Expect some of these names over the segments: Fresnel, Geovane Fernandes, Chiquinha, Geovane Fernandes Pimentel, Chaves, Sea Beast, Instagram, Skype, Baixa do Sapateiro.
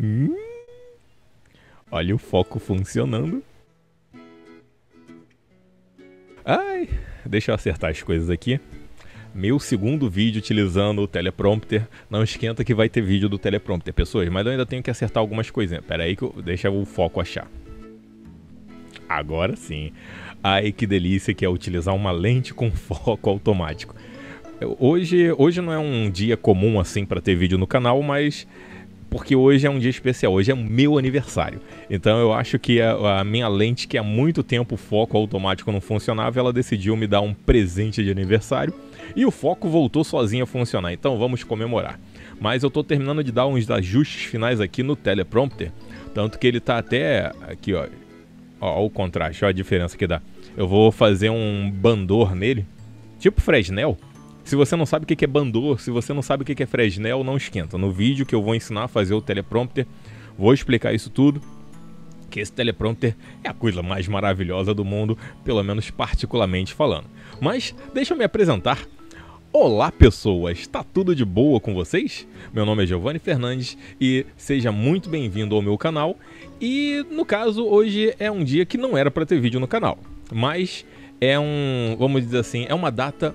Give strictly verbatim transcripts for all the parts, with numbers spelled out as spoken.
Hum. Olha o foco funcionando. Ai, deixa eu acertar as coisas aqui. Meu segundo vídeo utilizando o teleprompter. Não esquenta que vai ter vídeo do teleprompter, pessoas. Mas eu ainda tenho que acertar algumas coisinhas. Pera aí que eu... deixa o foco achar. Agora sim. Ai, que delícia que é utilizar uma lente com foco automático. Hoje, hoje não é um dia comum assim para ter vídeo no canal, mas... porque hoje é um dia especial, hoje é meu aniversário. Então eu acho que a, a minha lente, que há muito tempo o foco automático não funcionava, ela decidiu me dar um presente de aniversário. E o foco voltou sozinho a funcionar, então vamos comemorar. Mas eu tô terminando de dar uns ajustes finais aqui no teleprompter. Tanto que ele tá até aqui, ó. Ó, ó o contraste, ó a diferença que dá. Eu vou fazer um bandor nele, tipo Fresnel. Se você não sabe o que é bandor, se você não sabe o que é Fresnel, não esquenta. No vídeo que eu vou ensinar a fazer o teleprompter, vou explicar isso tudo. Que esse teleprompter é a coisa mais maravilhosa do mundo, pelo menos particularmente falando. Mas deixa eu me apresentar. Olá pessoas, tá tudo de boa com vocês? Meu nome é Geovane Fernandes e seja muito bem-vindo ao meu canal. E no caso, hoje é um dia que não era para ter vídeo no canal, mas é um, vamos dizer assim, é uma data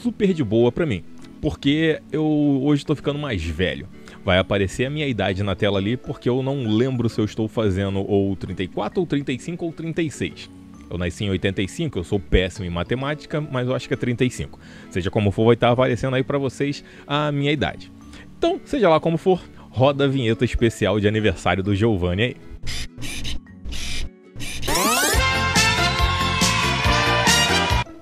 super de boa pra mim, porque eu hoje tô ficando mais velho. Vai aparecer a minha idade na tela ali, porque eu não lembro se eu estou fazendo ou trinta e quatro, ou trinta e cinco, ou trinta e seis. Eu nasci em oitenta e cinco, eu sou péssimo em matemática, mas eu acho que é trinta e cinco. Seja como for, vai estar aparecendo aí pra vocês a minha idade. Então, seja lá como for, roda a vinheta especial de aniversário do Geovane aí.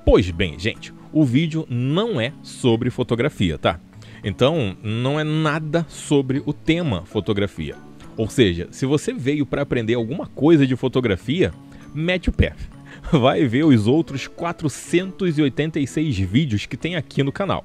Pois bem, gente, o vídeo não é sobre fotografia, tá? Então, não é nada sobre o tema fotografia. Ou seja, se você veio para aprender alguma coisa de fotografia, mete o pé. Vai ver os outros quatrocentos e oitenta e seis vídeos que tem aqui no canal.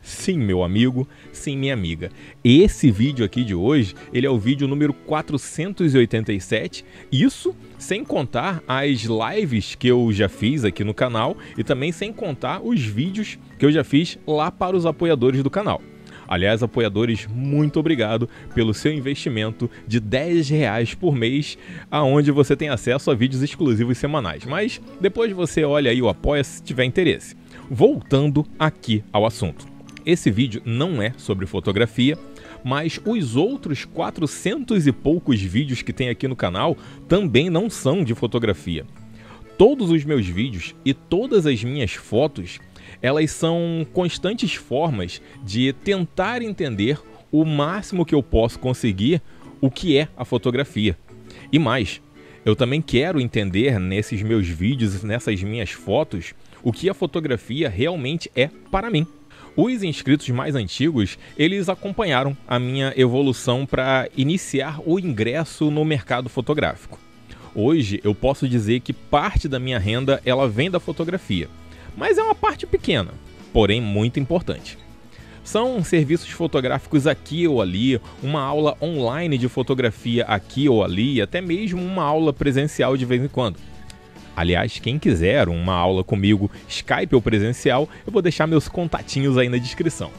Sim, meu amigo, sim, minha amiga. Esse vídeo aqui de hoje, ele é o vídeo número quatrocentos e oitenta e sete, isso sem contar as lives que eu já fiz aqui no canal e também sem contar os vídeos que eu já fiz lá para os apoiadores do canal. Aliás, apoiadores, muito obrigado pelo seu investimento de dez reais por mês, aonde você tem acesso a vídeos exclusivos semanais. Mas depois você olha aí o apoia se tiver interesse. Voltando aqui ao assunto. Esse vídeo não é sobre fotografia, mas os outros quatrocentos e poucos vídeos que tem aqui no canal também não são de fotografia. Todos os meus vídeos e todas as minhas fotos, elas são constantes formas de tentar entender o máximo que eu posso conseguir o que é a fotografia. E mais, eu também quero entender nesses meus vídeos e nessas minhas fotos o que a fotografia realmente é para mim. Os inscritos mais antigos, eles acompanharam a minha evolução para iniciar o ingresso no mercado fotográfico. Hoje eu posso dizer que parte da minha renda ela vem da fotografia, mas é uma parte pequena, porém muito importante. São serviços fotográficos aqui ou ali, uma aula online de fotografia aqui ou ali, até mesmo uma aula presencial de vez em quando. Aliás, quem quiser uma aula comigo, Skype ou presencial, eu vou deixar meus contatinhos aí na descrição.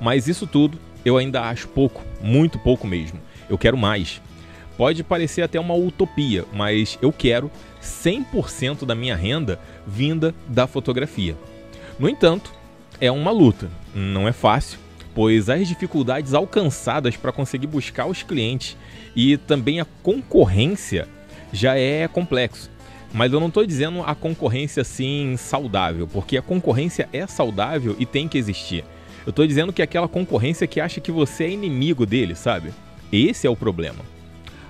Mas isso tudo eu ainda acho pouco, muito pouco mesmo. Eu quero mais. Pode parecer até uma utopia, mas eu quero cem por cento da minha renda vinda da fotografia. No entanto, é uma luta. Não é fácil, pois as dificuldades alcançadas para conseguir buscar os clientes e também a concorrência já é complexo. Mas eu não estou dizendo a concorrência assim saudável, porque a concorrência é saudável e tem que existir. Eu estou dizendo que é aquela concorrência que acha que você é inimigo dele, sabe? Esse é o problema.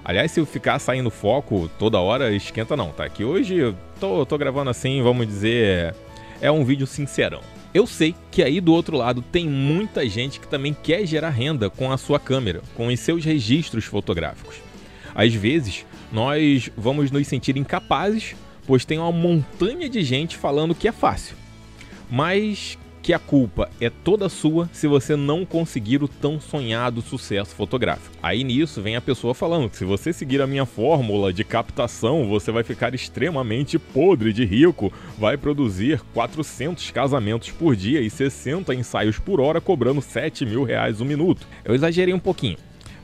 Aliás, se eu ficar saindo foco toda hora, esquenta não, tá? Que hoje eu tô, tô gravando assim, vamos dizer, é um vídeo sincerão. Eu sei que aí do outro lado tem muita gente que também quer gerar renda com a sua câmera, com os seus registros fotográficos. Às vezes, nós vamos nos sentir incapazes, pois tem uma montanha de gente falando que é fácil. Mas que a culpa é toda sua se você não conseguir o tão sonhado sucesso fotográfico. Aí nisso vem a pessoa falando que se você seguir a minha fórmula de captação, você vai ficar extremamente podre de rico, vai produzir quatrocentos casamentos por dia e sessenta ensaios por hora cobrando sete mil reais um minuto. Eu exagerei um pouquinho.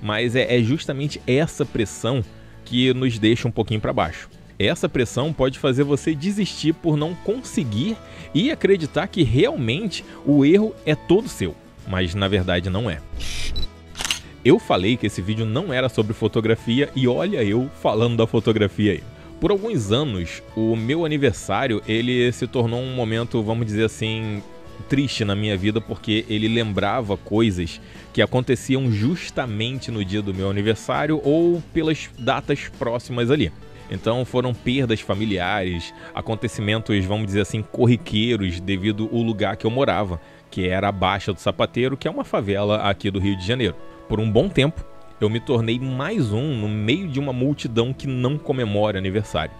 mas é, é justamente essa pressão que nos deixa um pouquinho para baixo. Essa pressão pode fazer você desistir por não conseguir e acreditar que realmente o erro é todo seu, mas na verdade não é. Eu falei que esse vídeo não era sobre fotografia e olha eu falando da fotografia aí. Por alguns anos, o meu aniversário, ele se tornou um momento, vamos dizer assim, triste na minha vida, porque ele lembrava coisas que aconteciam justamente no dia do meu aniversário ou pelas datas próximas ali. Então foram perdas familiares, acontecimentos, vamos dizer assim, corriqueiros devido ao lugar que eu morava, que era a Baixa do Sapateiro, que é uma favela aqui do Rio de Janeiro. Por um bom tempo, eu me tornei mais um no meio de uma multidão que não comemora aniversário.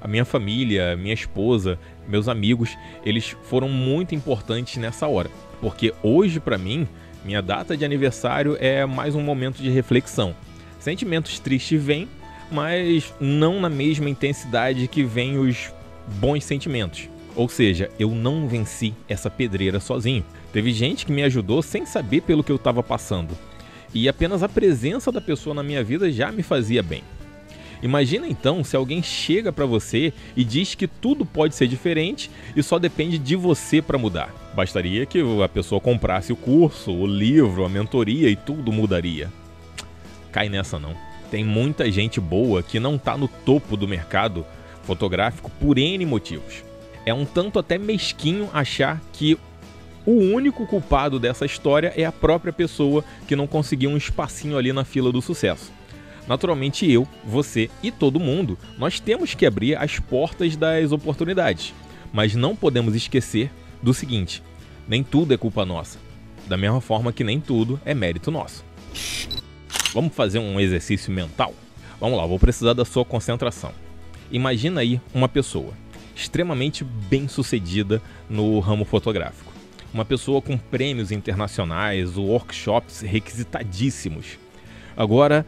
A minha família, minha esposa, meus amigos, eles foram muito importantes nessa hora, porque hoje para mim, minha data de aniversário é mais um momento de reflexão. Sentimentos tristes vêm, mas não na mesma intensidade que vêm os bons sentimentos. Ou seja, eu não venci essa pedreira sozinho. Teve gente que me ajudou sem saber pelo que eu estava passando. E apenas a presença da pessoa na minha vida já me fazia bem. Imagina então se alguém chega para você e diz que tudo pode ser diferente e só depende de você para mudar. Bastaria que a pessoa comprasse o curso, o livro, a mentoria e tudo mudaria. Cai nessa não. Tem muita gente boa que não tá no topo do mercado fotográfico por N motivos. É um tanto até mesquinho achar que o único culpado dessa história é a própria pessoa que não conseguiu um espacinho ali na fila do sucesso. Naturalmente eu, você e todo mundo, nós temos que abrir as portas das oportunidades. Mas não podemos esquecer do seguinte, nem tudo é culpa nossa. Da mesma forma que nem tudo é mérito nosso. Vamos fazer um exercício mental? Vamos lá, vou precisar da sua concentração. Imagina aí uma pessoa extremamente bem-sucedida no ramo fotográfico. Uma pessoa com prêmios internacionais, workshops requisitadíssimos. Agora,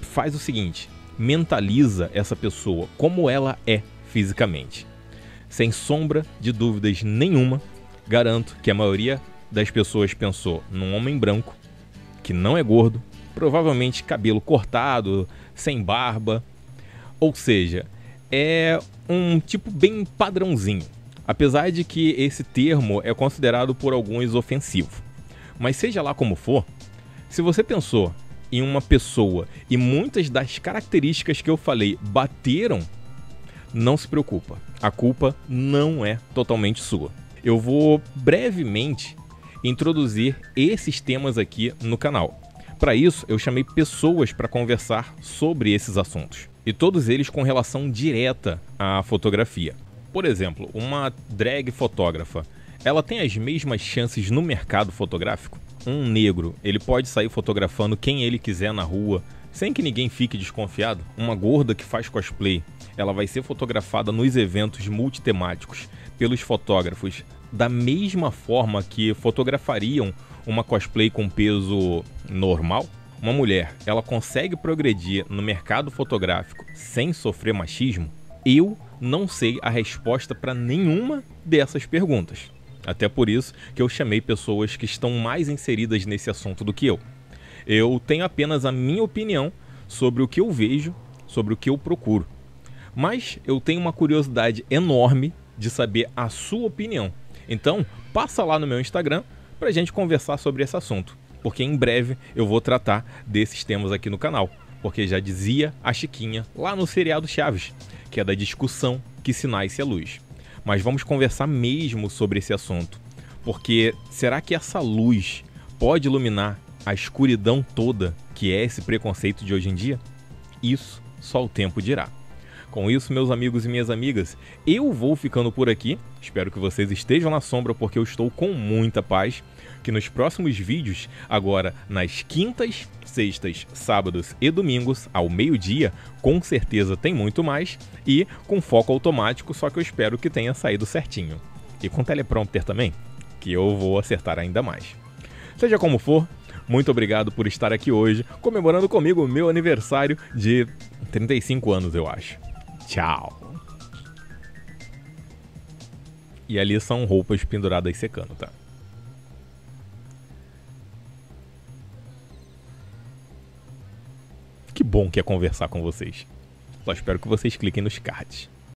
faz o seguinte, mentaliza essa pessoa como ela é fisicamente. Sem sombra de dúvidas nenhuma, garanto que a maioria das pessoas pensou num homem branco, que não é gordo, provavelmente cabelo cortado, sem barba. Ou seja, é um tipo bem padrãozinho. Apesar de que esse termo é considerado por alguns ofensivo. Mas seja lá como for, se você pensou em uma pessoa e muitas das características que eu falei bateram, não se preocupa, a culpa não é totalmente sua. Eu vou brevemente introduzir esses temas aqui no canal. Para isso, eu chamei pessoas para conversar sobre esses assuntos. E todos eles com relação direta à fotografia. Por exemplo, uma drag fotógrafa, ela tem as mesmas chances no mercado fotográfico? Um negro, ele pode sair fotografando quem ele quiser na rua, sem que ninguém fique desconfiado? Uma gorda que faz cosplay, ela vai ser fotografada nos eventos multitemáticos pelos fotógrafos, da mesma forma que fotografariam uma cosplay com peso normal? Uma mulher, ela consegue progredir no mercado fotográfico sem sofrer machismo? Eu não sei a resposta para nenhuma dessas perguntas. Até por isso que eu chamei pessoas que estão mais inseridas nesse assunto do que eu. Eu tenho apenas a minha opinião sobre o que eu vejo, sobre o que eu procuro. Mas eu tenho uma curiosidade enorme de saber a sua opinião. Então, passa lá no meu Instagram para a gente conversar sobre esse assunto. Porque em breve eu vou tratar desses temas aqui no canal. Porque já dizia a Chiquinha lá no seriado Chaves, que é da discussão que se nasce a luz. Mas vamos conversar mesmo sobre esse assunto, porque será que essa luz pode iluminar a escuridão toda que é esse preconceito de hoje em dia? Isso só o tempo dirá. Com isso, meus amigos e minhas amigas, eu vou ficando por aqui. Espero que vocês estejam na sombra, porque eu estou com muita paz. Que nos próximos vídeos, agora nas quintas, sextas, sábados e domingos, ao meio-dia, com certeza tem muito mais. E com foco automático, só que eu espero que tenha saído certinho. E com teleprompter também, que eu vou acertar ainda mais. Seja como for, muito obrigado por estar aqui hoje, comemorando comigo o meu aniversário de trinta e cinco anos, eu acho. Tchau. E ali são roupas penduradas secando, tá? que bom que é conversar com vocês. Só espero que vocês cliquem nos cards.